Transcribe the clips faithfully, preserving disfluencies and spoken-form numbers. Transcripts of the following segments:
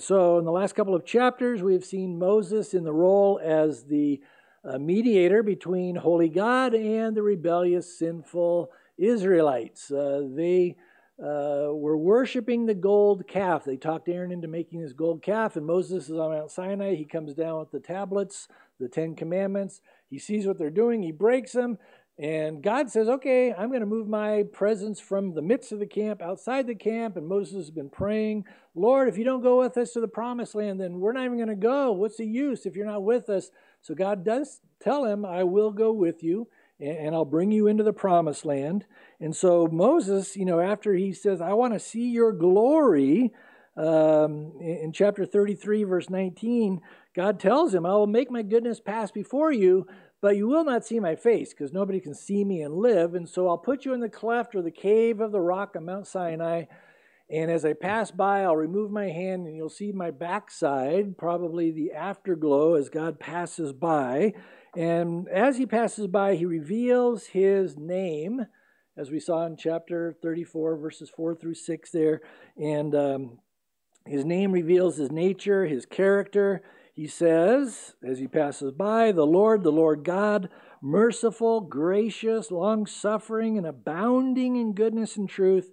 So in the last couple of chapters, we have seen Moses in the role as the uh, mediator between holy God and the rebellious, sinful Israelites. Uh, they uh, were worshiping the gold calf. They talked Aaron into making this gold calf, and Moses is on Mount Sinai. He comes down with the tablets, the Ten Commandments. He sees what they're doing. He breaks them, and God says, okay, I'm going to move my presence from the midst of the camp, outside the camp, and Moses has been praying, Lord, if you don't go with us to the promised land, then we're not even going to go. What's the use if you're not with us? So God does tell him, I will go with you, and I'll bring you into the promised land. And so Moses, you know, after he says, I want to see your glory, um, in chapter thirty-three, verse nineteen, God tells him, I will make my goodness pass before you, but you will not see my face, because nobody can see me and live. And so I'll put you in the cleft or the cave of the rock on Mount Sinai, and as I pass by, I'll remove my hand, and you'll see my backside, probably the afterglow as God passes by. And as he passes by, he reveals his name, as we saw in chapter thirty-four, verses four through six there. And um, his name reveals his nature, his character. He says, as he passes by, the Lord, the Lord God, merciful, gracious, long-suffering, and abounding in goodness and truth,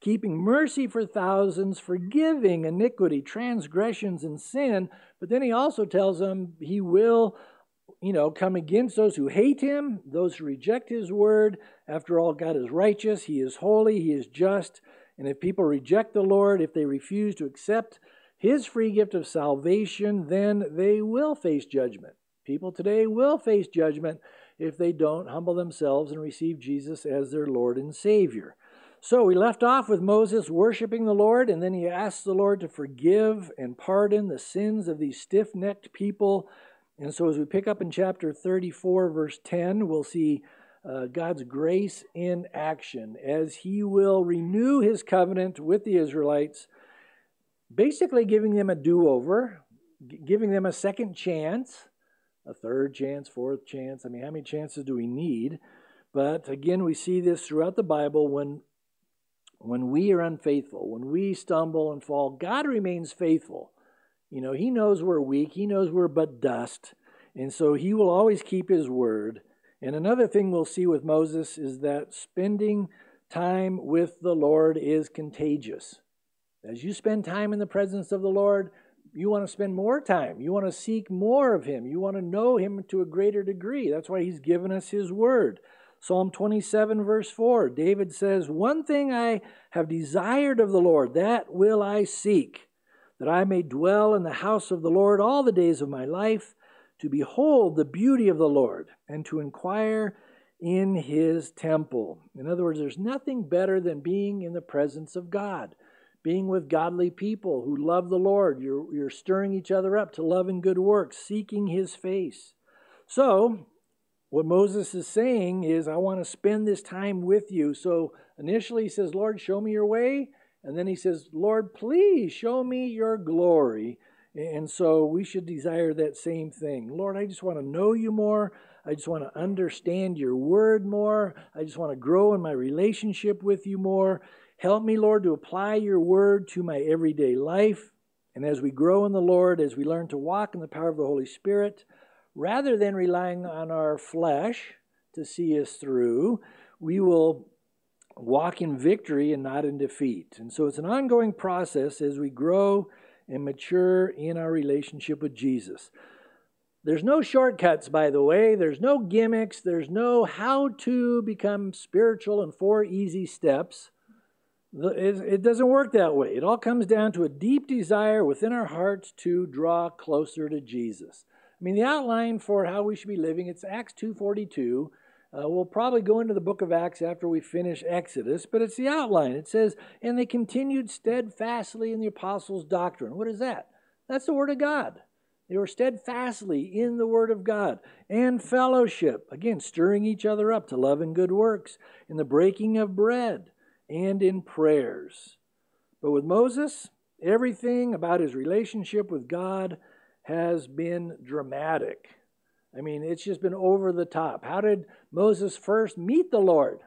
keeping mercy for thousands, forgiving iniquity, transgressions, and sin. But then he also tells them he will, you know, come against those who hate him, those who reject his word. After all, God is righteous, he is holy, he is just. And if people reject the Lord, if they refuse to accept his free gift of salvation, then they will face judgment. People today will face judgment if they don't humble themselves and receive Jesus as their Lord and Savior. So we left off with Moses worshiping the Lord, and then he asks the Lord to forgive and pardon the sins of these stiff-necked people. And so as we pick up in chapter thirty-four, verse ten, we'll see uh, God's grace in action as he will renew his covenant with the Israelites, basically giving them a do-over, giving them a second chance, a third chance, fourth chance. I mean, how many chances do we need? But again, we see this throughout the Bible when When we are unfaithful, when we stumble and fall, God remains faithful. You know, he knows we're weak. He knows we're but dust. And so he will always keep his word. And another thing we'll see with Moses is that spending time with the Lord is contagious. As you spend time in the presence of the Lord, you want to spend more time. You want to seek more of him. You want to know him to a greater degree. That's why he's given us his word. Psalm twenty-seven, verse four, David says, one thing I have desired of the Lord, that will I seek, that I may dwell in the house of the Lord all the days of my life, to behold the beauty of the Lord, and to inquire in his temple. In other words, there's nothing better than being in the presence of God, being with godly people who love the Lord. You're, you're stirring each other up to love and good works, seeking his face. So what Moses is saying is, I want to spend this time with you. So initially he says, Lord, show me your way. And then he says, Lord, please show me your glory. And so we should desire that same thing. Lord, I just want to know you more. I just want to understand your word more. I just want to grow in my relationship with you more. Help me, Lord, to apply your word to my everyday life. And as we grow in the Lord, as we learn to walk in the power of the Holy Spirit, rather than relying on our flesh to see us through, we will walk in victory and not in defeat. And so it's an ongoing process as we grow and mature in our relationship with Jesus. There's no shortcuts, by the way. There's no gimmicks. There's no how to become spiritual in four easy steps. It doesn't work that way. It all comes down to a deep desire within our hearts to draw closer to Jesus. I mean, the outline for how we should be living, it's Acts two forty-two. Uh, we'll probably go into the book of Acts after we finish Exodus, but it's the outline. It says, and they continued steadfastly in the apostles' doctrine. What is that? That's the word of God. They were steadfastly in the word of God. And fellowship, again, stirring each other up to love and good works, in the breaking of bread, and in prayers. But with Moses, everything about his relationship with God has been dramatic. I mean, it's just been over the top. How did Moses first meet the Lord?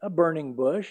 A burning bush.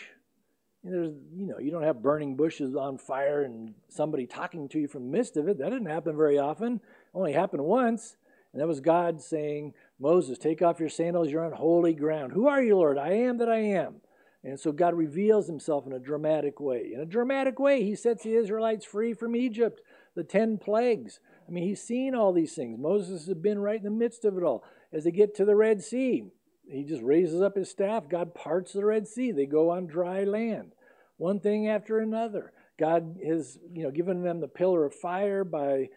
There's, you know, you don't have burning bushes on fire and somebody talking to you from the midst of it. That didn't happen very often. It only happened once. And that was God saying, Moses, take off your sandals. You're on holy ground. Who are you, Lord? I am that I am. And so God reveals himself in a dramatic way. In a dramatic way, he sets the Israelites free from Egypt, the ten plagues. I mean, he's seen all these things. Moses has been right in the midst of it all. As they get to the Red Sea, he just raises up his staff. God parts the Red Sea. They go on dry land, one thing after another. God has, you know, given them the pillar of fire by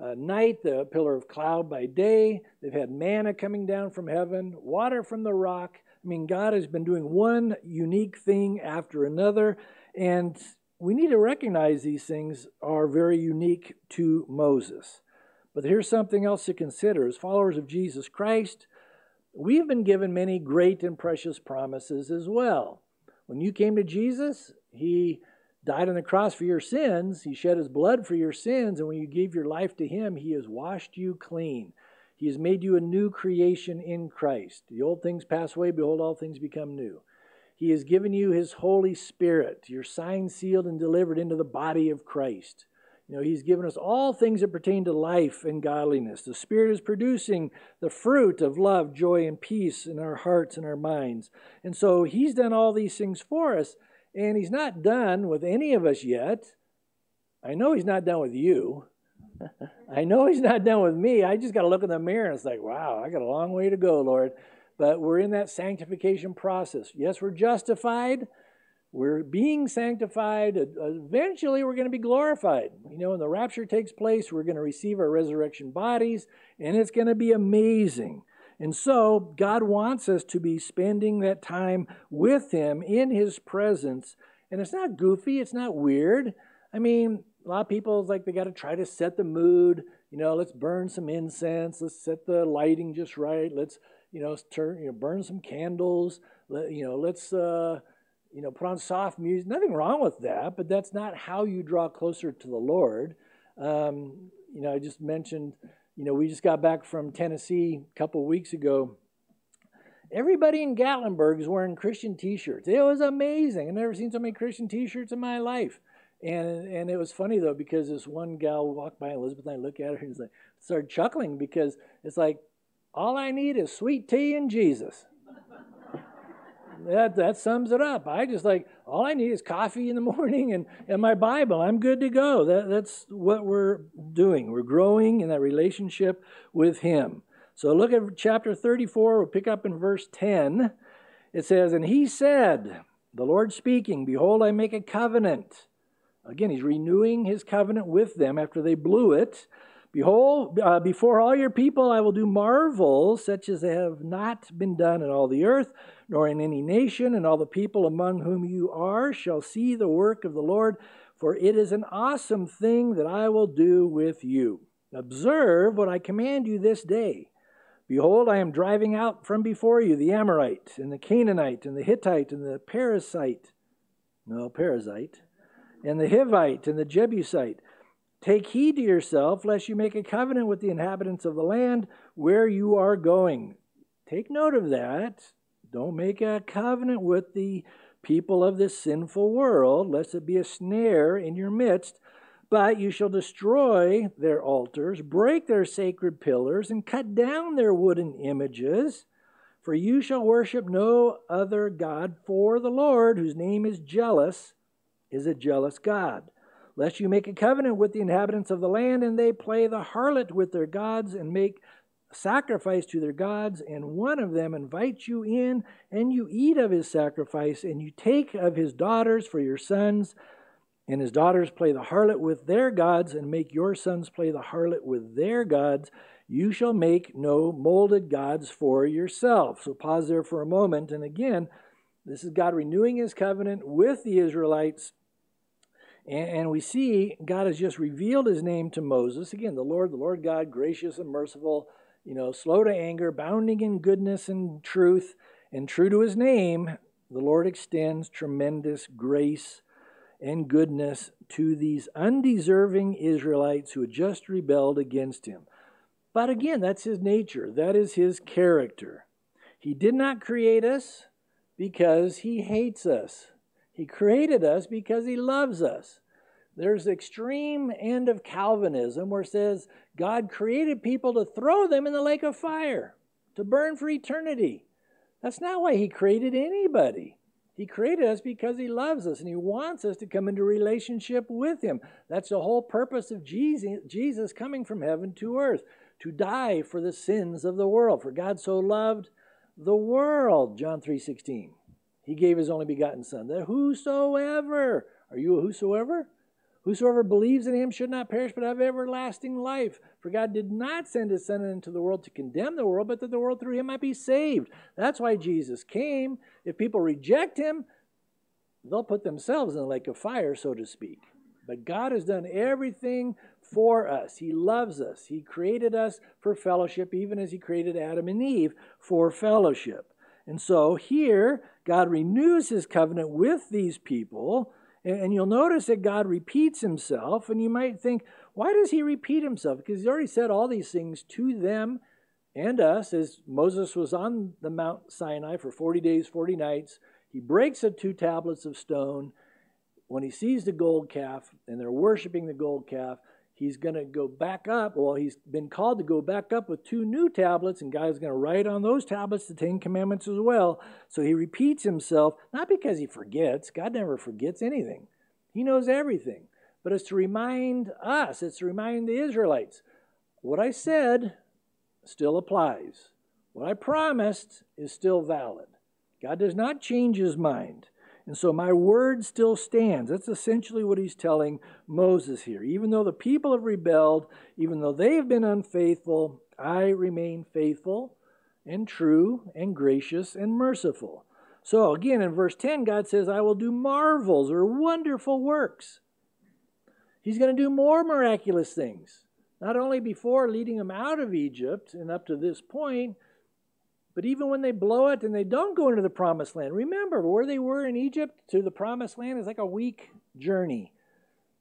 uh, night, the pillar of cloud by day. They've had manna coming down from heaven, water from the rock. I mean, God has been doing one unique thing after another, and we need to recognize these things are very unique to Moses. But here's something else to consider. As followers of Jesus Christ, we've been given many great and precious promises as well. When you came to Jesus, he died on the cross for your sins. He shed his blood for your sins, and when you gave your life to him, he has washed you clean. He has made you a new creation in Christ. The old things pass away, behold, all things become new. He has given you his Holy Spirit. You're signed, sealed, and delivered into the body of Christ. You know, he's given us all things that pertain to life and godliness. The Spirit is producing the fruit of love, joy, and peace in our hearts and our minds. And so he's done all these things for us, and he's not done with any of us yet. I know he's not done with you. I know he's not done with me. I just got to look in the mirror and it's like, wow, I got a long way to go, Lord. But we're in that sanctification process. Yes, we're justified. We're being sanctified. Eventually, we're going to be glorified. You know, when the rapture takes place, we're going to receive our resurrection bodies, and it's going to be amazing. And so, God wants us to be spending that time with him in his presence. And it's not goofy. It's not weird. I mean, a lot of people, it's like they got to try to set the mood. You know, let's burn some incense. Let's set the lighting just right. Let's, you know, turn, you know, burn some candles. Let, you know, let's, uh, you know, put on soft music. Nothing wrong with that, but that's not how you draw closer to the Lord. Um, you know, I just mentioned, you know, we just got back from Tennessee a couple weeks ago. Everybody in Gatlinburg is wearing Christian T-shirts. It was amazing. I've never seen so many Christian T-shirts in my life. And and it was funny, though, because this one gal walked by, Elizabeth, and I look at her and like, started chuckling because it's like, all I need is sweet tea and Jesus. that that sums it up. I just like, all I need is coffee in the morning and, and my Bible. I'm good to go. That That's what we're doing. We're growing in that relationship with him. So look at chapter thirty-four. We'll pick up in verse ten. It says, and he said, the Lord speaking, behold, I make a covenant. Again, he's renewing his covenant with them after they blew it. Behold, uh, before all your people I will do marvels such as have not been done in all the earth, nor in any nation, and all the people among whom you are shall see the work of the Lord, for it is an awesome thing that I will do with you. Observe what I command you this day. Behold, I am driving out from before you the Amorite, and the Canaanite, and the Hittite, and the Perizzite. No, Perizzite. And the Hivite and the Jebusite. Take heed to yourself, lest you make a covenant with the inhabitants of the land where you are going. Take note of that. Don't make a covenant with the people of this sinful world, lest it be a snare in your midst. But you shall destroy their altars, break their sacred pillars, and cut down their wooden images. For you shall worship no other God, for the Lord, whose name is Jealous, is a jealous God. Lest you make a covenant with the inhabitants of the land, and they play the harlot with their gods, and make sacrifice to their gods, and one of them invites you in, and you eat of his sacrifice, and you take of his daughters for your sons, and his daughters play the harlot with their gods, and make your sons play the harlot with their gods. You shall make no molded gods for yourself. So pause there for a moment, and again, this is God renewing his covenant with the Israelites. And we see God has just revealed his name to Moses. Again, the Lord, the Lord God, gracious and merciful, you know, slow to anger, abounding in goodness and truth, and true to his name, the Lord extends tremendous grace and goodness to these undeserving Israelites who had just rebelled against him. But again, that's his nature. That is his character. He did not create us because he hates us. He created us because he loves us. There's the extreme end of Calvinism where it says God created people to throw them in the lake of fire, to burn for eternity. That's not why he created anybody. He created us because he loves us and he wants us to come into relationship with him. That's the whole purpose of Jesus coming from heaven to earth, to die for the sins of the world. For God so loved the world, John three sixteen. He gave his only begotten son, that whosoever, are you a whosoever? Whosoever believes in him should not perish, but have everlasting life. For God did not send his Son into the world to condemn the world, but that the world through him might be saved. That's why Jesus came. If people reject him, they'll put themselves in the lake of fire, so to speak. But God has done everything for us. He loves us. He created us for fellowship, even as he created Adam and Eve for fellowship. And so here, God renews his covenant with these people. And you'll notice that God repeats himself, and you might think, why does he repeat himself? Because he's already said all these things to them and us as Moses was on the Mount Sinai for forty days, forty nights. He breaks the two tablets of stone. When he sees the gold calf and they're worshiping the gold calf, he's going to go back up. Well, he's been called to go back up with two new tablets, and God's going to write on those tablets the Ten Commandments as well. So he repeats himself, not because he forgets. God never forgets anything. He knows everything. But it's to remind us, it's to remind the Israelites, what I said still applies. What I promised is still valid. God does not change his mind. And so my word still stands. That's essentially what he's telling Moses here. Even though the people have rebelled, even though they have been unfaithful, I remain faithful and true and gracious and merciful. So again, in verse ten, God says, I will do marvels or wonderful works. He's going to do more miraculous things, not only before leading them out of Egypt and up to this point, but even when they blow it and they don't go into the promised land. Remember, where they were in Egypt to the promised land is like a week journey.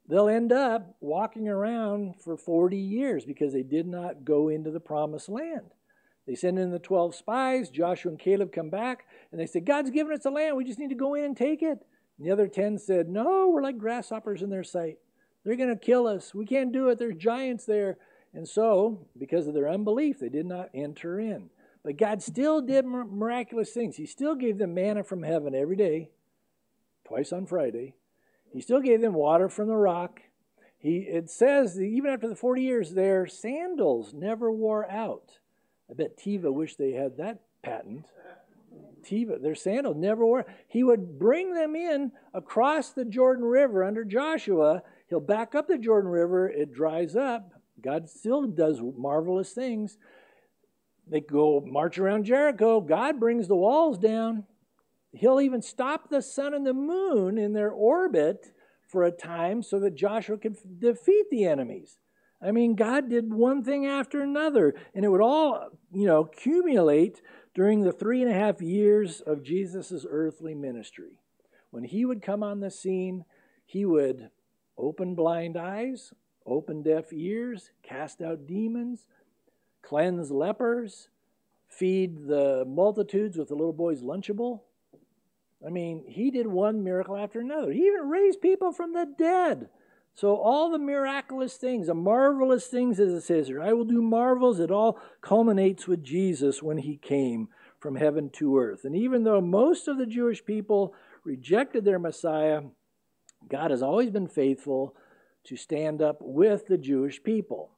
They'll end up walking around for forty years because they did not go into the promised land. They send in the twelve spies. Joshua and Caleb come back, and they say, God's given us the land. We just need to go in and take it. And the other ten said, no, we're like grasshoppers in their sight. They're going to kill us. We can't do it. There's giants there. And so, because of their unbelief, they did not enter in. But God still did miraculous things. He still gave them manna from heaven every day, twice on Friday. He still gave them water from the rock. He, it says that even after the forty years, their sandals never wore out. I bet Teva wished they had that patent. Teva, their sandals never wore out. He would bring them in across the Jordan River under Joshua. He'll back up the Jordan River. It dries up. God still does marvelous things. They go march around Jericho. God brings the walls down. He'll even stop the sun and the moon in their orbit for a time so that Joshua could defeat the enemies. I mean, God did one thing after another, and it would all, you know, accumulate during the three and a half years of Jesus' earthly ministry. When he would come on the scene, he would open blind eyes, open deaf ears, cast out demons, cleanse lepers, feed the multitudes with the little boy's Lunchable. I mean, he did one miracle after another. He even raised people from the dead. So all the miraculous things, the marvelous things, as it says here, I will do marvels, it all culminates with Jesus when he came from heaven to earth. And even though most of the Jewish people rejected their Messiah, God has always been faithful to stand up with the Jewish people.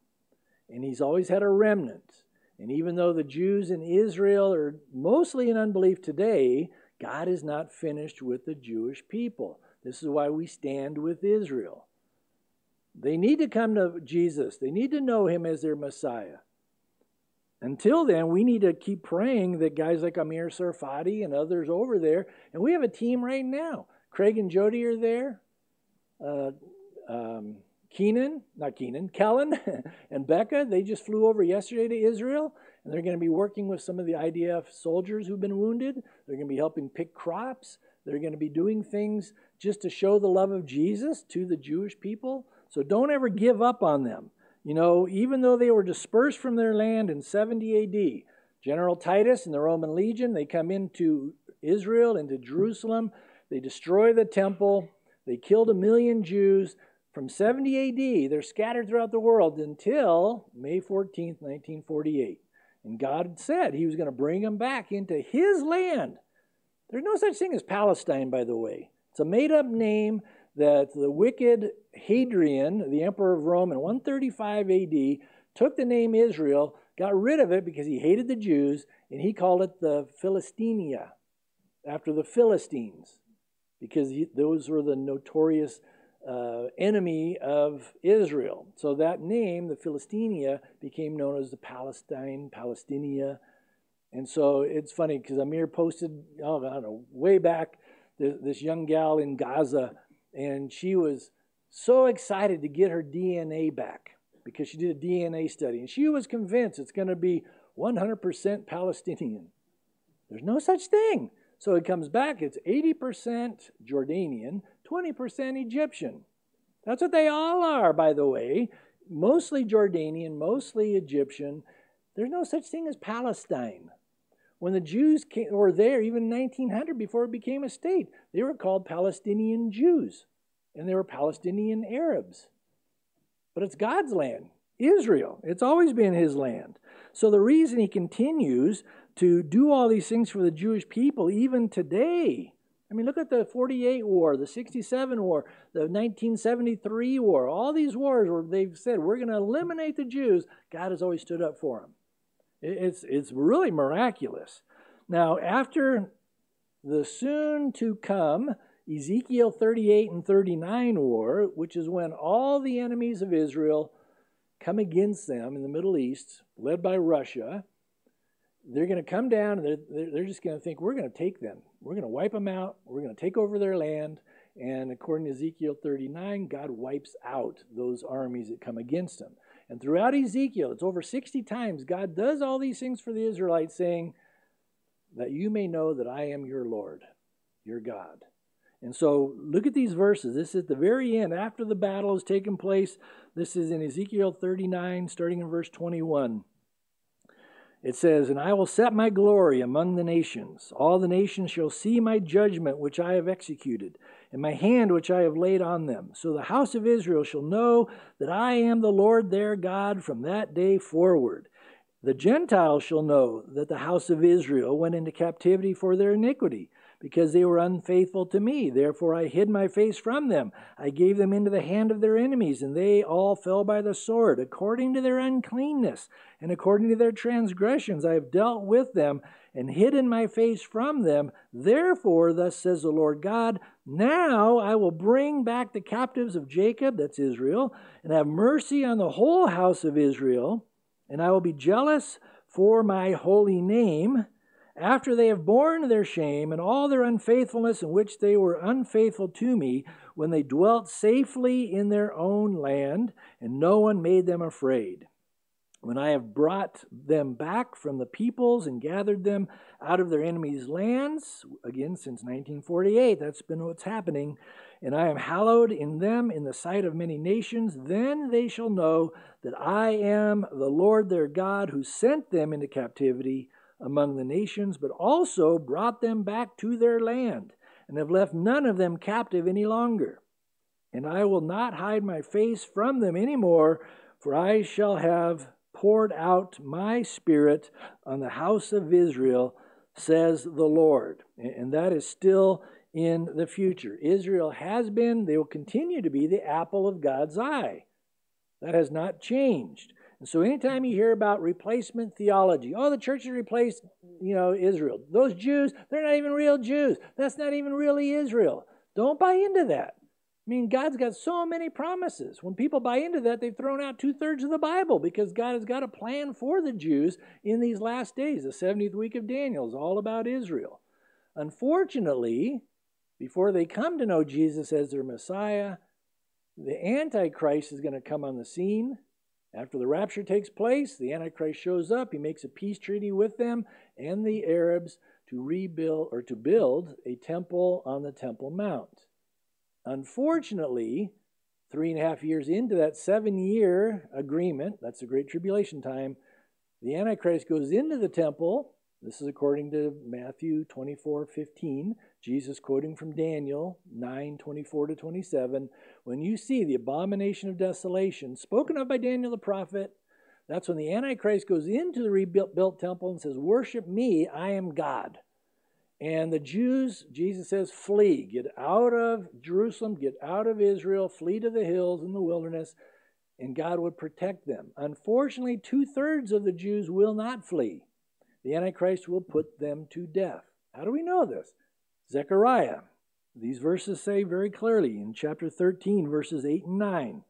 And he's always had a remnant. And even though the Jews in Israel are mostly in unbelief today, God is not finished with the Jewish people. This is why we stand with Israel. They need to come to Jesus. They need to know him as their Messiah. Until then, we need to keep praying that guys like Amir Sarfati and others over there, and we have a team right now. Craig and Jody are there. Uh, um... Keenan, not Keenan, Kellen and Becca, they just flew over yesterday to Israel, and they're going to be working with some of the I D F soldiers who've been wounded. They're going to be helping pick crops. They're going to be doing things just to show the love of Jesus to the Jewish people. So don't ever give up on them. You know, even though they were dispersed from their land in seventy A D, General Titus and the Roman Legion, they come into Israel, into Jerusalem. They destroy the temple. They killed a million Jews. From seventy A D, they're scattered throughout the world until May fourteenth, nineteen forty-eight. And God said he was going to bring them back into his land. There's no such thing as Palestine, by the way. It's a made-up name that the wicked Hadrian, the emperor of Rome, in one thirty-five A D, took the name Israel, got rid of it because he hated the Jews, and he called it the Philistinia, after the Philistines, because he, those were the notorious uh, enemy of Israel. So that name, the Philistinia, became known as the Palestine, Palestinia. And so it's funny because Amir posted, oh, I don't know, way back, th this young gal in Gaza, and she was so excited to get her D N A back because she did a D N A study. And she was convinced it's going to be one hundred percent Palestinian. There's no such thing. So it comes back, it's eighty percent Jordanian, twenty percent Egyptian. That's what they all are, by the way. Mostly Jordanian, mostly Egyptian. There's no such thing as Palestine. When the Jews came, were there, even nineteen hundred, before it became a state, they were called Palestinian Jews, and they were Palestinian Arabs. But it's God's land, Israel. It's always been his land. So the reason he continues to do all these things for the Jewish people, even today. I mean, look at the forty-eight war, the sixty-seven war, the nineteen seventy-three war, all these wars where they've said, we're going to eliminate the Jews. God has always stood up for them. It's, it's really miraculous. Now, after the soon-to-come Ezekiel thirty-eight and thirty-nine war, which is when all the enemies of Israel come against them in the Middle East, led by Russia, they're going to come down, and they're, they're just going to think, we're going to take them. We're going to wipe them out. We're going to take over their land. And according to Ezekiel thirty-nine, God wipes out those armies that come against them. And throughout Ezekiel, it's over sixty times, God does all these things for the Israelites, saying, that you may know that I am your Lord, your God. And so look at these verses. This is at the very end, after the battle has taken place. This is in Ezekiel thirty-nine, starting in verse twenty-one. It says, and I will set my glory among the nations. All the nations shall see my judgment which I have executed, and my hand which I have laid on them. So the house of Israel shall know that I am the Lord their God from that day forward. The Gentiles shall know that the house of Israel went into captivity for their iniquity, because they were unfaithful to me. Therefore I hid my face from them. I gave them into the hand of their enemies, and they all fell by the sword. According to their uncleanness and according to their transgressions I have dealt with them, and hidden my face from them. Therefore, thus says the Lord God, now I will bring back the captives of Jacob, that's Israel, and have mercy on the whole house of Israel, and I will be jealous for my holy name, after they have borne their shame and all their unfaithfulness in which they were unfaithful to me, when they dwelt safely in their own land, and no one made them afraid. When I have brought them back from the peoples and gathered them out of their enemies' lands, again, since nineteen forty-eight, that's been what's happening, and I am hallowed in them in the sight of many nations, then they shall know that I am the Lord their God, who sent them into captivity among the nations, but also brought them back to their land, and have left none of them captive any longer. And I will not hide my face from them any more, for I shall have poured out my spirit on the house of Israel, says the Lord. And that is still in the future. Israel has been, they will continue to be the apple of God's eye. That has not changed. And so anytime you hear about replacement theology, oh, the church has replaced, you know, Israel. Those Jews, they're not even real Jews. That's not even really Israel. Don't buy into that. I mean, God's got so many promises. When people buy into that, they've thrown out two-thirds of the Bible, because God has got a plan for the Jews in these last days. The seventieth week of Daniel is all about Israel. Unfortunately, before they come to know Jesus as their Messiah, the Antichrist is going to come on the scene. After the rapture takes place, the Antichrist shows up. He makes a peace treaty with them and the Arabs to rebuild, or to build, a temple on the Temple Mount. Unfortunately, three and a half years into that seven-year agreement, that's the Great Tribulation time, the Antichrist goes into the temple. This is according to Matthew twenty-four fifteen. Jesus quoting from Daniel nine, twenty-four to twenty-seven, when you see the abomination of desolation spoken of by Daniel the prophet, that's when the Antichrist goes into the rebuilt temple and says, worship me, I am God. And the Jews, Jesus says, flee. Get out of Jerusalem, get out of Israel, flee to the hills and the wilderness, and God would protect them. Unfortunately, two-thirds of the Jews will not flee. The Antichrist will put them to death. How do we know this? Zechariah. These verses say very clearly in chapter thirteen, verses eight and nine,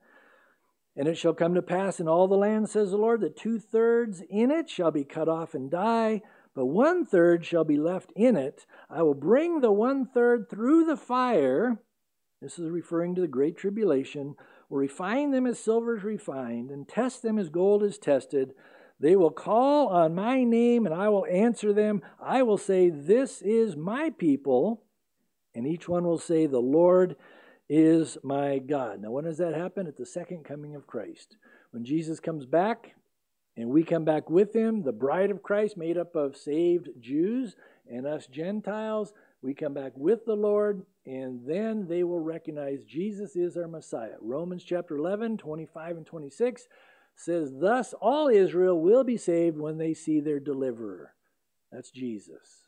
and it shall come to pass in all the land, says the Lord, that two-thirds in it shall be cut off and die, but one-third shall be left in it. I will bring the one-third through the fire. This is referring to the Great Tribulation. Will refine them as silver is refined, and test them as gold is tested. They will call on my name, and I will answer them. I will say, this is my people. And each one will say, the Lord is my God. Now, when does that happen? At the second coming of Christ. When Jesus comes back and we come back with him, the bride of Christ, made up of saved Jews and us Gentiles, we come back with the Lord, and then they will recognize Jesus is our Messiah. Romans chapter eleven, twenty-five and twenty-six says, thus all Israel will be saved when they see their deliverer. That's Jesus.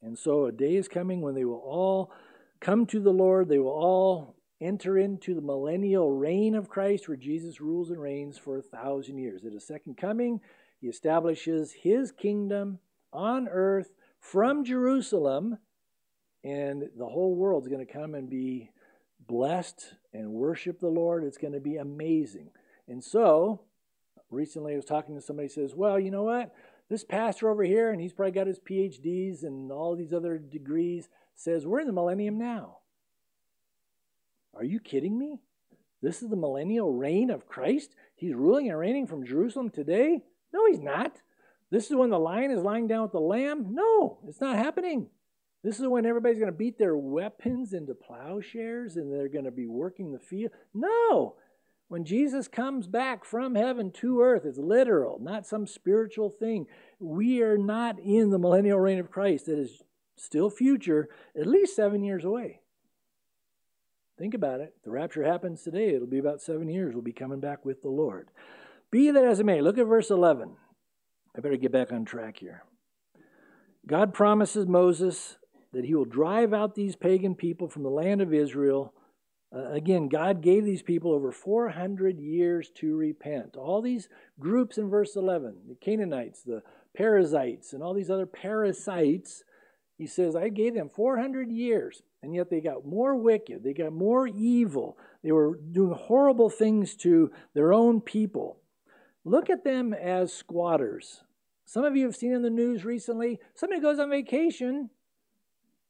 And so a day is coming when they will all come to the Lord. They will all enter into the millennial reign of Christ, where Jesus rules and reigns for a thousand years. At his second coming, he establishes his kingdom on earth from Jerusalem, and the whole world's going to come and be blessed and worship the Lord. It's going to be amazing. And so, recently I was talking to somebody who says, well, you know what? This pastor over here, and he's probably got his P H Ds and all these other degrees, says, we're in the millennium now. Are you kidding me? This is the millennial reign of Christ? He's ruling and reigning from Jerusalem today? No, he's not. This is when the lion is lying down with the lamb? No, it's not happening. This is when everybody's going to beat their weapons into plowshares and they're going to be working the field. No! When Jesus comes back from heaven to earth, it's literal, not some spiritual thing. We are not in the millennial reign of Christ. That is still future, at least seven years away. Think about it. The rapture happens today. It'll be about seven years. We'll be coming back with the Lord. Be that as it may, look at verse eleven. I better get back on track here. God promises Moses that he will drive out these pagan people from the land of Israel. Uh, again, God gave these people over four hundred years to repent. All these groups in verse eleven, the Canaanites, the Perizzites, and all these other parasites, he says, I gave them four hundred years, and yet they got more wicked. They got more evil. They were doing horrible things to their own people. Look at them as squatters. Some of you have seen in the news recently, somebody goes on vacation,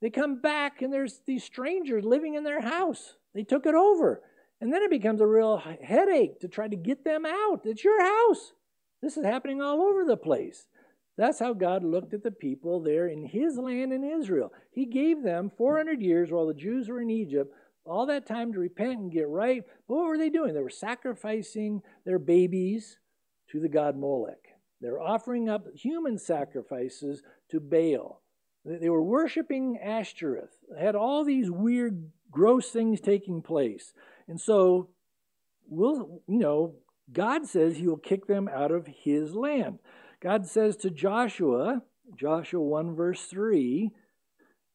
they come back, and there's these strangers living in their house. They took it over. And then it becomes a real headache to try to get them out. It's your house. This is happening all over the place. That's how God looked at the people there in his land in Israel. He gave them four hundred years while the Jews were in Egypt, all that time to repent and get right. But what were they doing? They were sacrificing their babies to the god Molech. They were offering up human sacrifices to Baal. They were worshiping Ashtoreth. They had all these weird, gross things taking place. And so, we'll, you know, God says he will kick them out of his land. God says to Joshua, Joshua one verse three,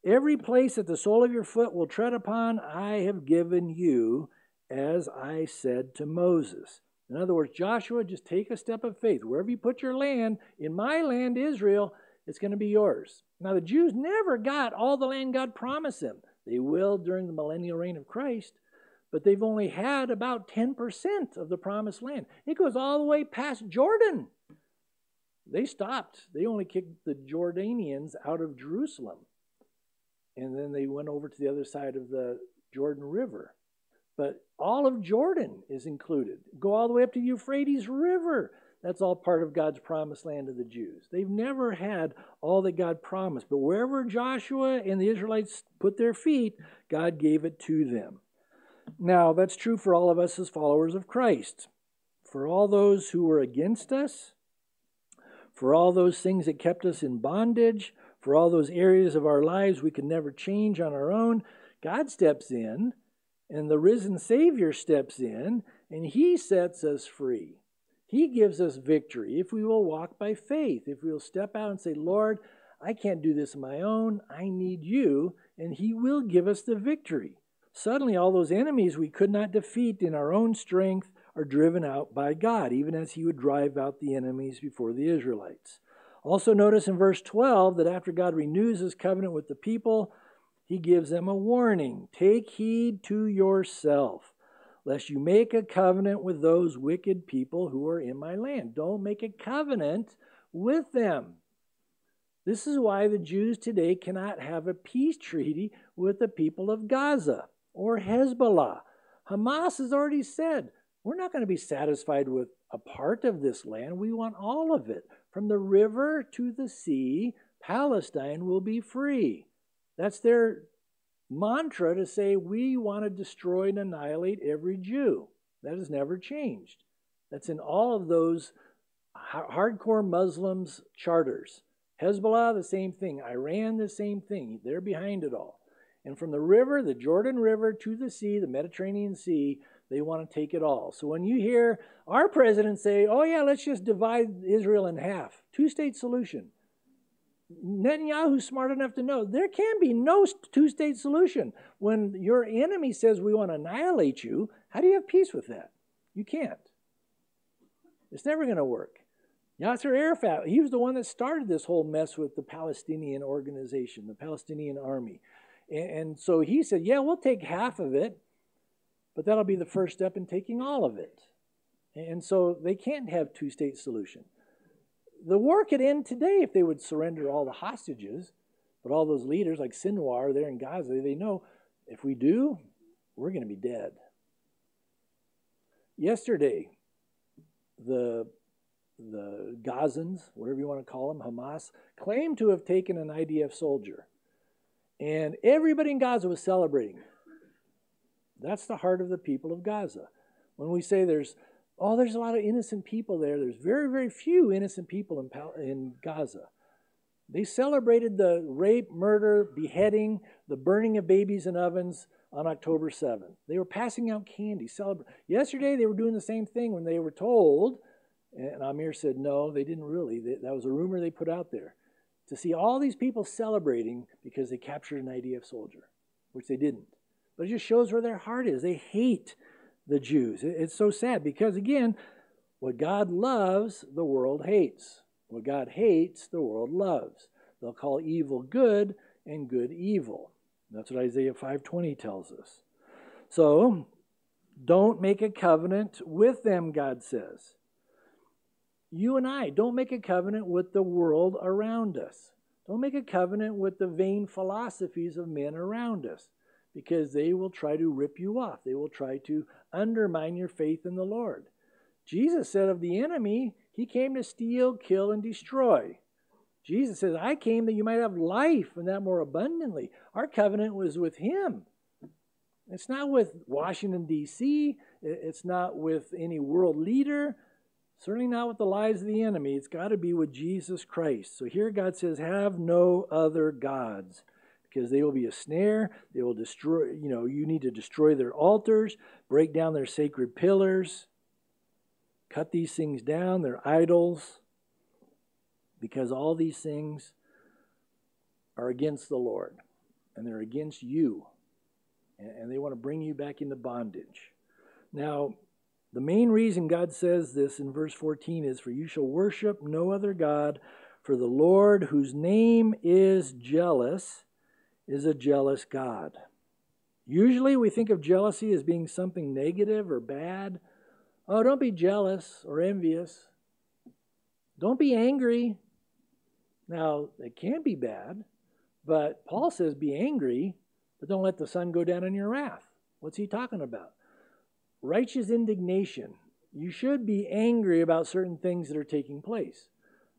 every place that the sole of your foot will tread upon, I have given you, as I said to Moses. In other words, Joshua, just take a step of faith. Wherever you put your land, in my land, Israel, it's going to be yours. Now, the Jews never got all the land God promised them. They will during the millennial reign of Christ, but they've only had about ten percent of the promised land. It goes all the way past Jordan. They stopped. They only kicked the Jordanians out of Jerusalem. And then they went over to the other side of the Jordan River. But all of Jordan is included. Go all the way up to the Euphrates River. That's all part of God's promised land to the Jews. They've never had all that God promised. But wherever Joshua and the Israelites put their feet, God gave it to them. Now, that's true for all of us as followers of Christ. For all those who were against us, for all those things that kept us in bondage, For all those areas of our lives we can never change on our own, God steps in, and the risen Savior steps in, and He sets us free. He gives us victory if we will walk by faith, if we will step out and say, Lord, I can't do this on my own. I need you, and He will give us the victory. Suddenly, all those enemies we could not defeat in our own strength are driven out by God, even as He would drive out the enemies before the Israelites. Also notice in verse twelve that after God renews His covenant with the people, He gives them a warning. Take heed to yourself, lest you make a covenant with those wicked people who are in my land. Don't make a covenant with them. This is why the Jews today cannot have a peace treaty with the people of Gaza or Hezbollah. Hamas has already said, we're not going to be satisfied with a part of this land. We want all of it. From the river to the sea, Palestine will be free. That's their mantra to say, we want to destroy and annihilate every Jew. That has never changed. That's in all of those hardcore Muslims' charters. Hezbollah, the same thing. Iran, the same thing. They're behind it all. And from the river, the Jordan River, to the sea, the Mediterranean Sea, they want to take it all. So when you hear our president say, oh yeah, let's just divide Israel in half, two-state solution. Netanyahu's smart enough to know there can be no two-state solution. When your enemy says we want to annihilate you, how do you have peace with that? You can't. It's never going to work. Yasser Arafat, he was the one that started this whole mess with the Palestinian organization, the Palestinian army. And, and so he said, yeah, we'll take half of it, but that'll be the first step in taking all of it. And so they can't have two-state solution. The war could end today if they would surrender all the hostages, but all those leaders like Sinwar there in Gaza, they know if we do, we're going to be dead. Yesterday, the... the Gazans, whatever you want to call them, Hamas, claimed to have taken an I D F soldier. And everybody in Gaza was celebrating. That's the heart of the people of Gaza. When we say there's, oh, there's a lot of innocent people there, there's very, very few innocent people in, Pal in Gaza. They celebrated the rape, murder, beheading, the burning of babies in ovens on October seventh. They were passing out candy. Yesterday, they were doing the same thing when they were told. And Amir said, no, they didn't really. That was a rumor they put out there. To see all these people celebrating because they captured an I D F soldier, which they didn't. But it just shows where their heart is. They hate the Jews. It's so sad because, again, what God loves, the world hates. What God hates, the world loves. They'll call evil good and good evil. That's what Isaiah five twenty tells us. So don't make a covenant with them, God says. You and I, don't make a covenant with the world around us. Don't make a covenant with the vain philosophies of men around us, because they will try to rip you off. They will try to undermine your faith in the Lord. Jesus said of the enemy, he came to steal, kill, and destroy. Jesus says, I came that you might have life and that more abundantly. Our covenant was with him. It's not with Washington, D C It's not with any world leader. Certainly not with the lies of the enemy. It's got to be with Jesus Christ. So here God says, have no other gods, because they will be a snare. They will destroy, you know, you need to destroy their altars, break down their sacred pillars, cut these things down, their idols, because all these things are against the Lord, and they're against you, and they want to bring you back into bondage. Now, the main reason God says this in verse fourteen is, for you shall worship no other God, for the Lord, whose name is jealous, is a jealous God. Usually we think of jealousy as being something negative or bad. Oh, don't be jealous or envious. Don't be angry. Now, it can be bad, but Paul says be angry, but don't let the sun go down in your wrath. What's he talking about? Righteous indignation. You should be angry about certain things that are taking place.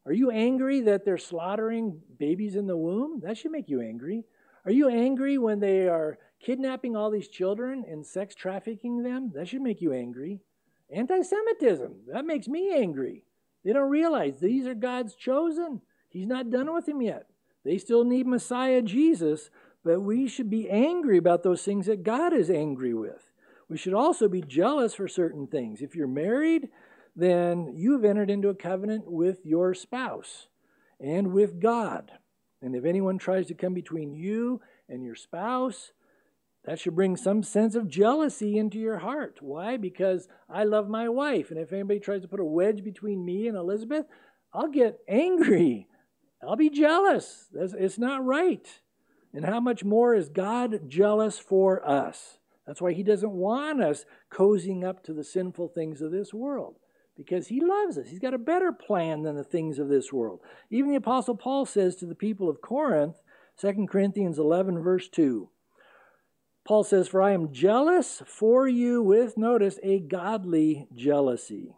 Are you angry that they're slaughtering babies in the womb? That should make you angry. Are you angry when they are kidnapping all these children and sex trafficking them? That should make you angry. Anti-Semitism, that makes me angry. They don't realize these are God's chosen. He's not done with them yet. They still need Messiah Jesus, but we should be angry about those things that God is angry with. We should also be jealous for certain things. If you're married, then you've entered into a covenant with your spouse and with God. And if anyone tries to come between you and your spouse, that should bring some sense of jealousy into your heart. Why? Because I love my wife, and if anybody tries to put a wedge between me and Elizabeth, I'll get angry. I'll be jealous. It's not right. And how much more is God jealous for us? That's why he doesn't want us cozying up to the sinful things of this world, because he loves us. He's got a better plan than the things of this world. Even the Apostle Paul says to the people of Corinth, Second Corinthians eleven, verse two, Paul says, "For I am jealous for you with," notice, "a godly jealousy.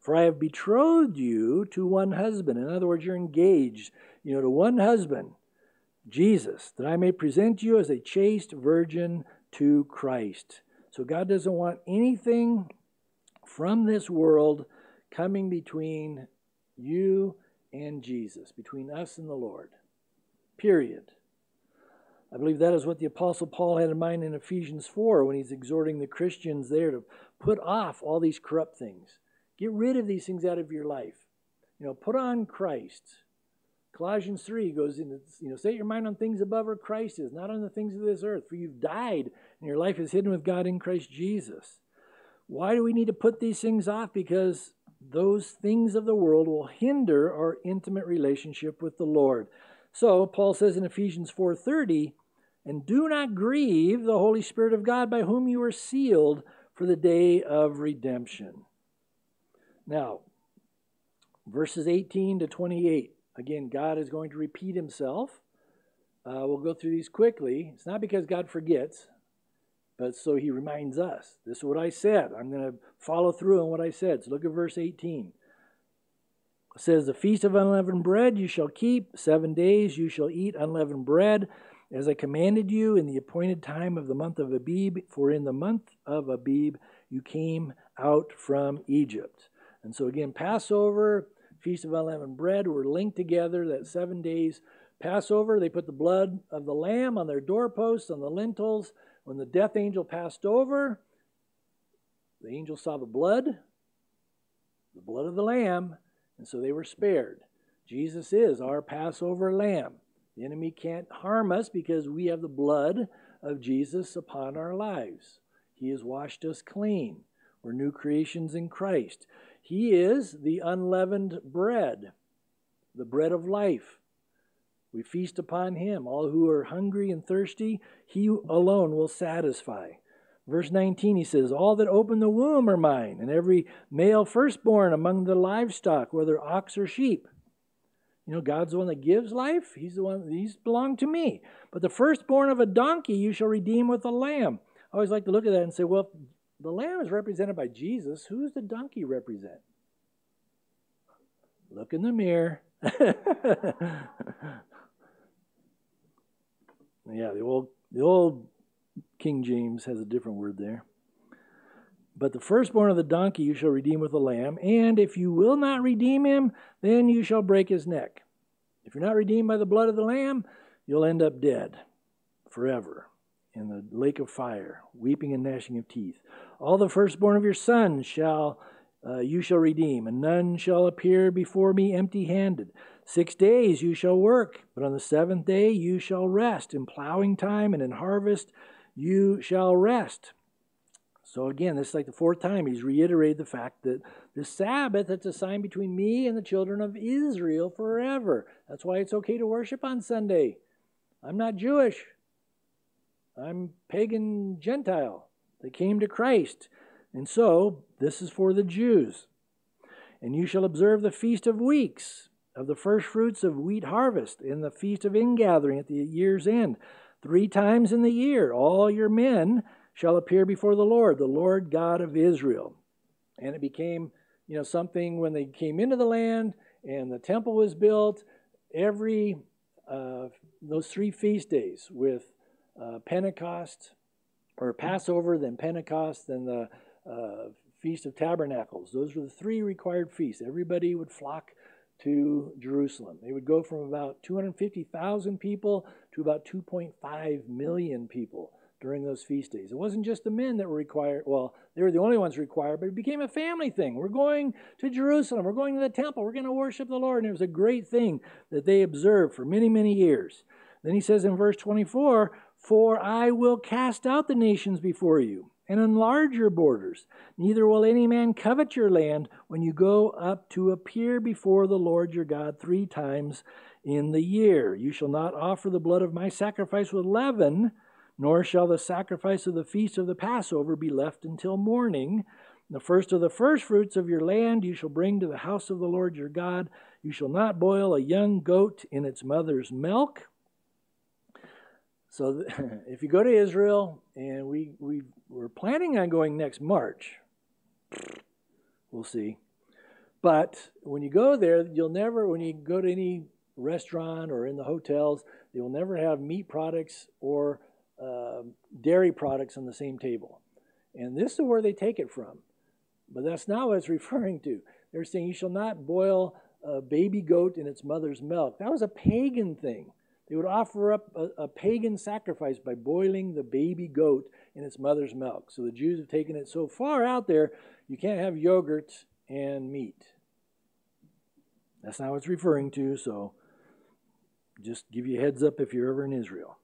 For I have betrothed you to one husband." In other words, you're engaged, you know, to one husband, Jesus, "that I may present you as a chaste virgin to Christ." So God doesn't want anything from this world coming between you and Jesus, between us and the Lord, period. I believe that is what the Apostle Paul had in mind in Ephesians four when he's exhorting the Christians there to put off all these corrupt things. Get rid of these things out of your life. You know, put on Christ. Colossians three goes into, you know, set your mind on things above where Christ is, not on the things of this earth, for you've died and your life is hidden with God in Christ Jesus. Why do we need to put these things off? Because those things of the world will hinder our intimate relationship with the Lord. So Paul says in Ephesians four thirty, "And do not grieve the Holy Spirit of God, by whom you are sealed for the day of redemption." Now, verses eighteen to twenty-eight. Again, God is going to repeat himself. Uh, we'll go through these quickly. It's not because God forgets, but so he reminds us. This is what I said. I'm going to follow through on what I said. So look at verse eighteen. It says, "The feast of unleavened bread you shall keep. Seven days you shall eat unleavened bread, as I commanded you in the appointed time of the month of Abib. For in the month of Abib you came out from Egypt." And so again, Passover, Feast of Unleavened Bread were linked together, that seven days. Passover, they put the blood of the lamb on their doorposts, on the lintels. When the death angel passed over, the angel saw the blood, the blood of the lamb, and so they were spared. Jesus is our Passover lamb. The enemy can't harm us because we have the blood of Jesus upon our lives. He has washed us clean. We're new creations in Christ. He is the unleavened bread, the bread of life. We feast upon him. All who are hungry and thirsty, he alone will satisfy. Verse nineteen, he says, "All that open the womb are mine, and every male firstborn among the livestock, whether ox or sheep." You know, God's the one that gives life. He's the one, these belong to me. "But the firstborn of a donkey you shall redeem with a lamb." I always like to look at that and say, well, the lamb is represented by Jesus. Who does the donkey represent? Look in the mirror. Yeah, the old, the old King James has a different word there. "But the firstborn of the donkey you shall redeem with a lamb, and if you will not redeem him, then you shall break his neck." If you're not redeemed by the blood of the lamb, you'll end up dead forever in the lake of fire, weeping and gnashing of teeth. "All the firstborn of your sons shall uh, you shall redeem, and none shall appear before me empty-handed. Six days you shall work, but on the seventh day you shall rest. In plowing time and in harvest you shall rest." So again, this is like the fourth time he's reiterated the fact that the Sabbath, that's a sign between me and the children of Israel forever. That's why it's okay to worship on Sunday. I'm not Jewish. I'm pagan Gentile that came to Christ. And so this is for the Jews. "And you shall observe the Feast of Weeks, of the first fruits of wheat harvest, and the Feast of Ingathering at the year's end. Three times in the year all your men shall appear before the Lord, the Lord God of Israel." And it became, you know, something when they came into the land and the temple was built, every, uh, those three feast days with Uh, Pentecost, or Passover, then Pentecost, then the uh, Feast of Tabernacles. Those were the three required feasts. Everybody would flock to Jerusalem. They would go from about two hundred fifty thousand people to about two point five million people during those feast days. It wasn't just the men that were required. Well, they were the only ones required, but it became a family thing. We're going to Jerusalem. We're going to the temple. We're going to worship the Lord. And it was a great thing that they observed for many, many years. Then he says in verse twenty-four, "For I will cast out the nations before you, and enlarge your borders. Neither will any man covet your land when you go up to appear before the Lord your God three times in the year. You shall not offer the blood of my sacrifice with leaven, nor shall the sacrifice of the feast of the Passover be left until morning. The first of the firstfruits of your land you shall bring to the house of the Lord your God. You shall not boil a young goat in its mother's milk." So if you go to Israel, and we, we, we're planning on going next March, we'll see. But when you go there, you'll never, when you go to any restaurant or in the hotels, they will never have meat products or uh, dairy products on the same table. And this is where they take it from. But that's not what it's referring to. They're saying you shall not boil a baby goat in its mother's milk. That was a pagan thing. They would offer up a, a pagan sacrifice by boiling the baby goat in its mother's milk. So the Jews have taken it so far out there, you can't have yogurt and meat. That's not what it's referring to, so just give you a heads up if you're ever in Israel.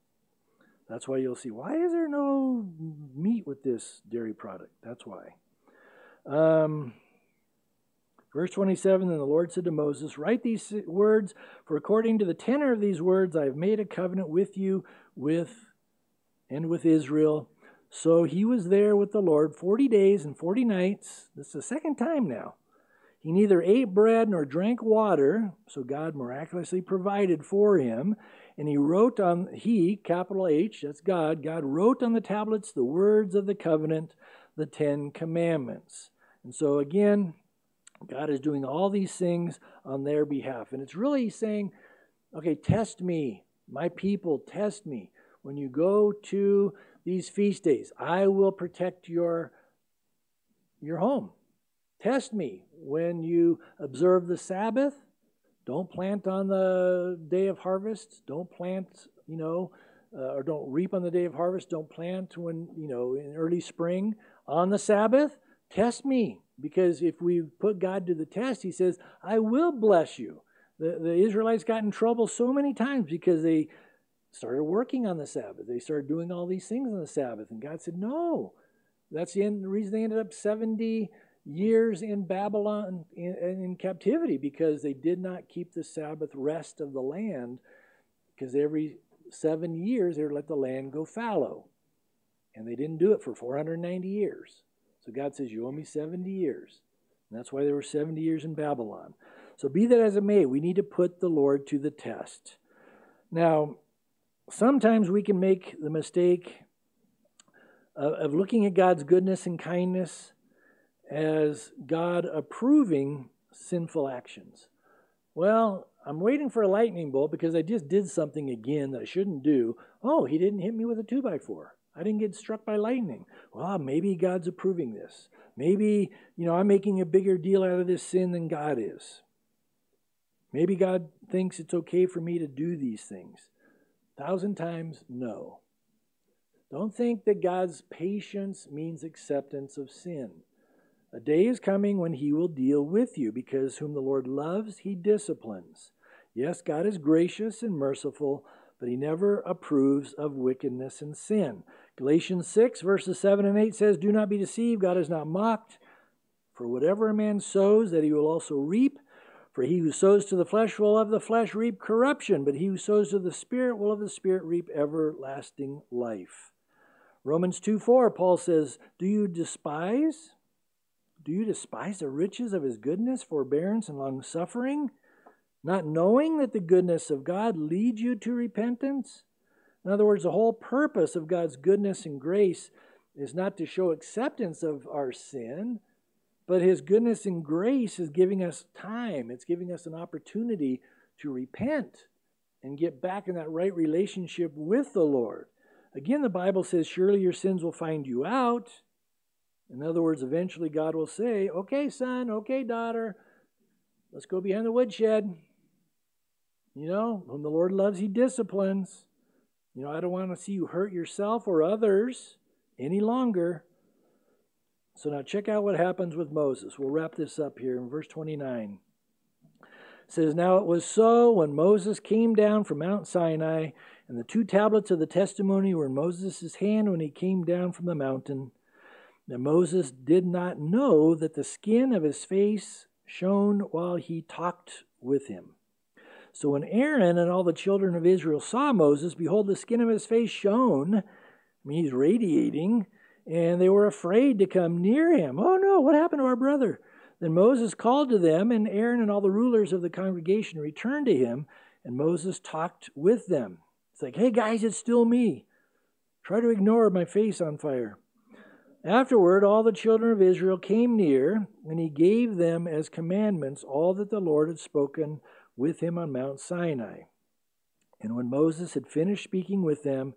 That's why you'll see, why is there no meat with this dairy product? That's why. Um... Verse twenty-seven, "Then the Lord said to Moses, write these words, for according to the tenor of these words I have made a covenant with you with and with Israel." So he was there with the Lord forty days and forty nights. This is the second time now. He neither ate bread nor drank water, so God miraculously provided for him. And he wrote on, he, capital H, that's God, God wrote on the tablets the words of the covenant, the Ten Commandments. And so again, God is doing all these things on their behalf. And it's really saying, okay, test me, my people, test me. When you go to these feast days, I will protect your, your home. Test me. When you observe the Sabbath, don't plant on the day of harvest. Don't plant, you know, uh, or don't reap on the day of harvest. Don't plant when, you know, in early spring on the Sabbath. Test me. Because if we put God to the test, he says, I will bless you. The, the Israelites got in trouble so many times because they started working on the Sabbath. They started doing all these things on the Sabbath. And God said, no. That's the, end, the reason they ended up seventy years in Babylon in, in captivity, because they did not keep the Sabbath rest of the land, because every seven years they would let the land go fallow. And they didn't do it for four hundred ninety years. So God says, you owe me seventy years. And that's why there were seventy years in Babylon. So be that as it may, we need to put the Lord to the test. Now, sometimes we can make the mistake of looking at God's goodness and kindness as God approving sinful actions. Well, I'm waiting for a lightning bolt because I just did something again that I shouldn't do. Oh, he didn't hit me with a two by four. I didn't get struck by lightning. Well, maybe God's approving this. Maybe, you know, I'm making a bigger deal out of this sin than God is. Maybe God thinks it's okay for me to do these things. A thousand times, no. Don't think that God's patience means acceptance of sin. A day is coming when he will deal with you, because whom the Lord loves, he disciplines. Yes, God is gracious and merciful, but he never approves of wickedness and sin. Galatians six, verses seven and eight says, "Do not be deceived, God is not mocked. For whatever a man sows, that he will also reap. For he who sows to the flesh will of the flesh reap corruption, but he who sows to the Spirit will of the Spirit reap everlasting life." Romans two four, Paul says, "Do you despise? Do you despise the riches of his goodness, forbearance, and long-suffering? Not knowing that the goodness of God leads you to repentance?" In other words, the whole purpose of God's goodness and grace is not to show acceptance of our sin, but his goodness and grace is giving us time. It's giving us an opportunity to repent and get back in that right relationship with the Lord. Again, the Bible says, "Surely your sins will find you out." In other words, eventually God will say, "Okay, son, okay, daughter, Let's go behind the woodshed. You know, when the Lord loves, he disciplines. You know, I don't want to see you hurt yourself or others any longer. So now check out what happens with Moses. We'll wrap this up here in verse twenty-nine. It says, "Now it was so when Moses came down from Mount Sinai, and the two tablets of the testimony were in Moses' hand when he came down from the mountain. Now Moses did not know that the skin of his face shone while he talked with him. So when Aaron and all the children of Israel saw Moses, behold, the skin of his face shone." I mean, he's radiating. "And they were afraid to come near him." Oh no, what happened to our brother? "Then Moses called to them, and Aaron and all the rulers of the congregation returned to him, and Moses talked with them." It's like, hey guys, it's still me. Try to ignore my face on fire. "Afterward, all the children of Israel came near, and he gave them as commandments all that the Lord had spoken with him on Mount Sinai. And when Moses had finished speaking with them,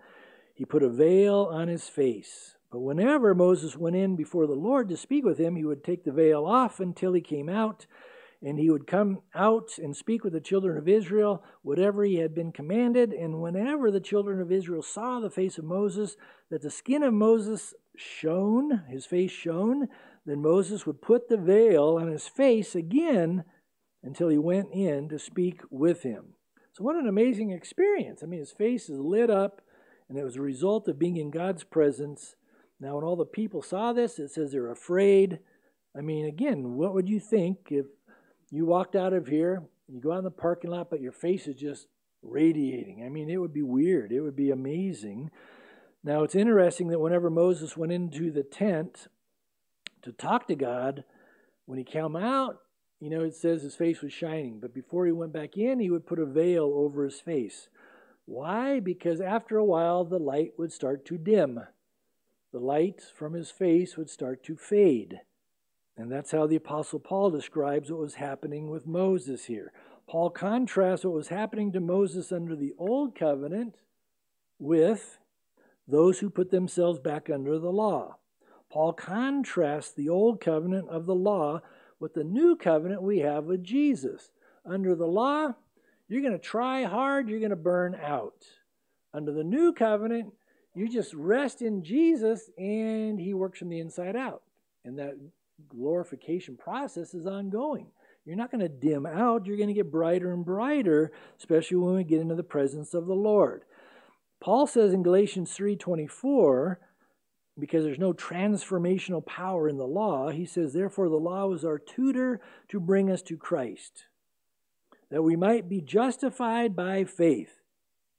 he put a veil on his face. But whenever Moses went in before the Lord to speak with him, he would take the veil off until he came out, and he would come out and speak with the children of Israel, whatever he had been commanded. And whenever the children of Israel saw the face of Moses, that the skin of Moses shone, his face shone, then Moses would put the veil on his face again until he went in to speak with him." So what an amazing experience. I mean, his face is lit up, and it was a result of being in God's presence. Now, when all the people saw this, it says they're afraid. I mean, again, what would you think if you walked out of here, you go out in the parking lot, but your face is just radiating? I mean, it would be weird. It would be amazing. Now, it's interesting that whenever Moses went into the tent to talk to God, when he came out, you know, it says his face was shining. But before he went back in, he would put a veil over his face. Why? Because after a while, the light would start to dim. The light from his face would start to fade. And that's how the Apostle Paul describes what was happening with Moses here. Paul contrasts what was happening to Moses under the Old Covenant with those who put themselves back under the law. Paul contrasts the Old Covenant of the law with the new covenant we have with Jesus. Under the law, you're going to try hard, you're going to burn out. Under the new covenant, you just rest in Jesus, and he works from the inside out. And that glorification process is ongoing. You're not going to dim out. You're going to get brighter and brighter, especially when we get into the presence of the Lord. Paul says in Galatians three twenty-four, because there's no transformational power in the law, he says, "Therefore the law was our tutor to bring us to Christ, that we might be justified by faith.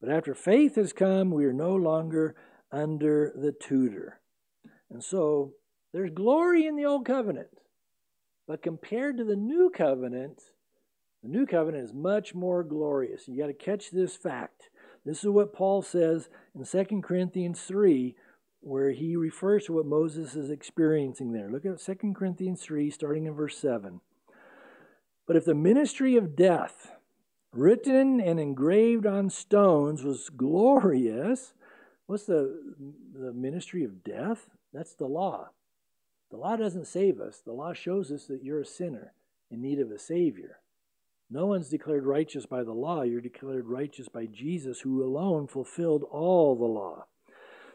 But after faith has come, we are no longer under the tutor." And so there's glory in the Old Covenant, but compared to the New Covenant, the New Covenant is much more glorious. You got to catch this fact. This is what Paul says in Second Corinthians three, where he refers to what Moses is experiencing there. Look at Second Corinthians three, starting in verse seven. "But if the ministry of death, written and engraved on stones, was glorious," what's the, the ministry of death? That's the law. The law doesn't save us. The law shows us that you're a sinner in need of a Savior. No one's declared righteous by the law. You're declared righteous by Jesus, who alone fulfilled all the law.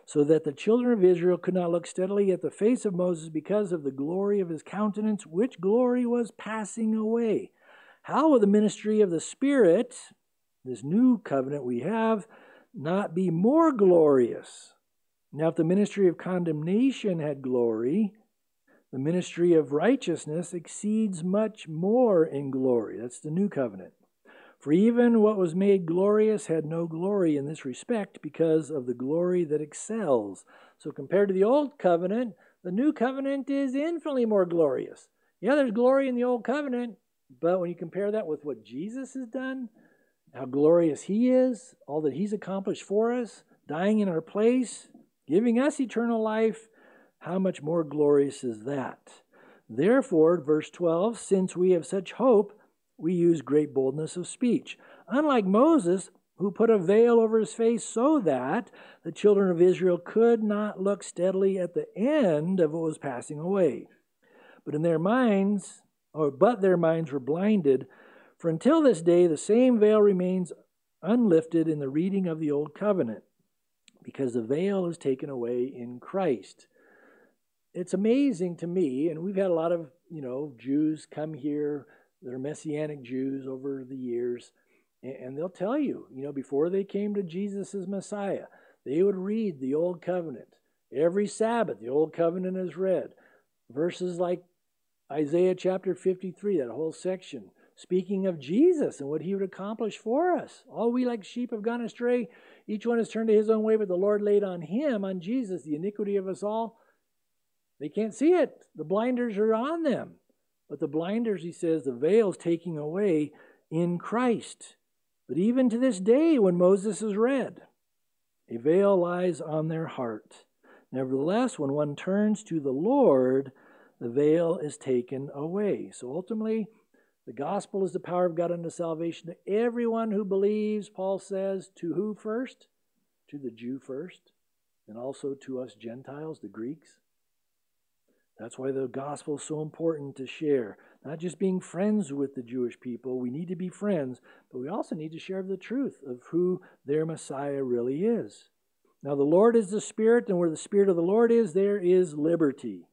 "So that the children of Israel could not look steadily at the face of Moses because of the glory of his countenance, which glory was passing away. How will the ministry of the Spirit," this new covenant we have, "not be more glorious? Now if the ministry of condemnation had glory, the ministry of righteousness exceeds much more in glory." That's the new covenant. "For even what was made glorious had no glory in this respect because of the glory that excels." So compared to the old covenant, the new covenant is infinitely more glorious. Yeah, there's glory in the old covenant, but when you compare that with what Jesus has done, how glorious he is, all that he's accomplished for us, dying in our place, giving us eternal life, how much more glorious is that? "Therefore," verse twelve, "since we have such hope, we use great boldness of speech. Unlike Moses, who put a veil over his face so that the children of Israel could not look steadily at the end of what was passing away. But in their minds, or but their minds were blinded. For until this day, the same veil remains unlifted in the reading of the old covenant, because the veil is taken away in Christ. It's amazing to me, and we've had a lot of, you know, Jews come here, they're Messianic Jews over the years, and they'll tell you, you know, before they came to Jesus as Messiah, they would read the old covenant. Every Sabbath, the old covenant is read. Verses like Isaiah chapter fifty-three, that whole section, speaking of Jesus and what he would accomplish for us. All we like sheep have gone astray. Each one has turned to his own way, but the Lord laid on him, on Jesus, the iniquity of us all. They can't see it. The blinders are on them. But the blinders, he says, the veil's taking away in Christ. But even to this day, when Moses is read, a veil lies on their heart. Nevertheless, when one turns to the Lord, the veil is taken away. So ultimately, the gospel is the power of God unto salvation to everyone who believes, Paul says, to who first? To the Jew first, and also to us Gentiles, the Greeks. That's why the gospel is so important to share. Not just being friends with the Jewish people, we need to be friends, but we also need to share the truth of who their Messiah really is. Now the Lord is the Spirit, and where the Spirit of the Lord is, there is liberty.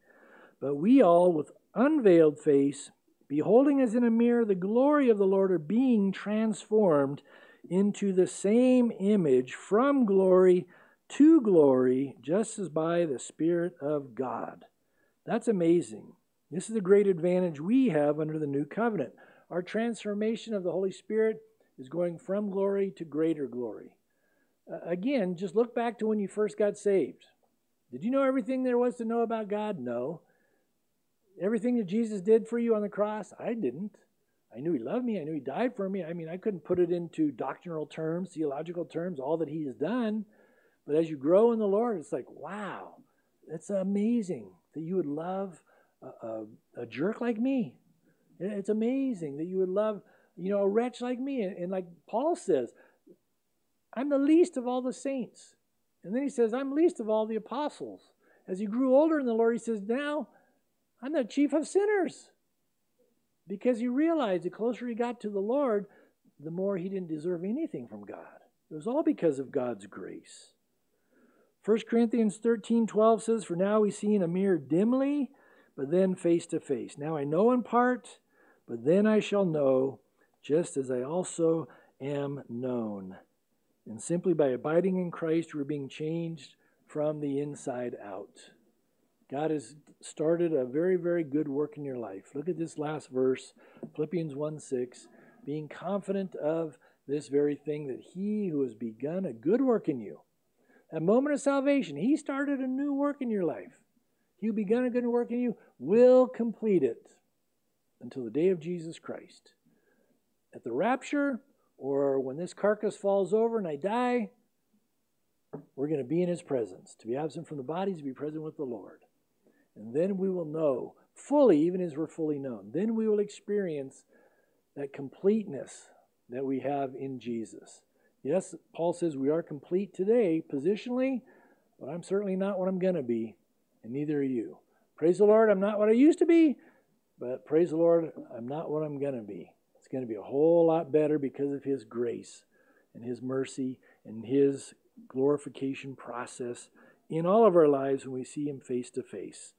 But we all, with unveiled face, beholding as in a mirror the glory of the Lord, are being transformed into the same image from glory to glory, just as by the Spirit of God. That's amazing. This is a great advantage we have under the new covenant. Our transformation of the Holy Spirit is going from glory to greater glory. Again, just look back to when you first got saved. Did you know everything there was to know about God? No. Everything that Jesus did for you on the cross? I didn't. I knew he loved me. I knew he died for me. I mean, I couldn't put it into doctrinal terms, theological terms, all that he has done. But as you grow in the Lord, it's like, wow, that's amazing that you would love a, a, a jerk like me. It's amazing that you would love, you know, a wretch like me. And, and like Paul says, I'm the least of all the saints. And then he says, I'm least of all the apostles. As he grew older in the Lord, he says, now I'm the chief of sinners. Because he realized the closer he got to the Lord, the more he didn't deserve anything from God. It was all because of God's grace. First Corinthians thirteen twelve says, for now we see in a mirror dimly, but then face to face. Now I know in part, but then I shall know, just as I also am known. And simply by abiding in Christ, we're being changed from the inside out. God has started a very, very good work in your life. Look at this last verse, Philippians one six, being confident of this very thing, that he who has begun a good work in you, that moment of salvation, he started a new work in your life. He who begun a good work in you will complete it until the day of Jesus Christ. At the rapture, or when this carcass falls over and I die, we're going to be in his presence. To be absent from the body is to be present with the Lord. And then we will know fully, even as we're fully known. Then we will experience that completeness that we have in Jesus. Yes, Paul says we are complete today, positionally, but I'm certainly not what I'm going to be, and neither are you. Praise the Lord, I'm not what I used to be, but praise the Lord, I'm not what I'm going to be. It's going to be a whole lot better because of his grace and his mercy and his glorification process in all of our lives when we see him face to face.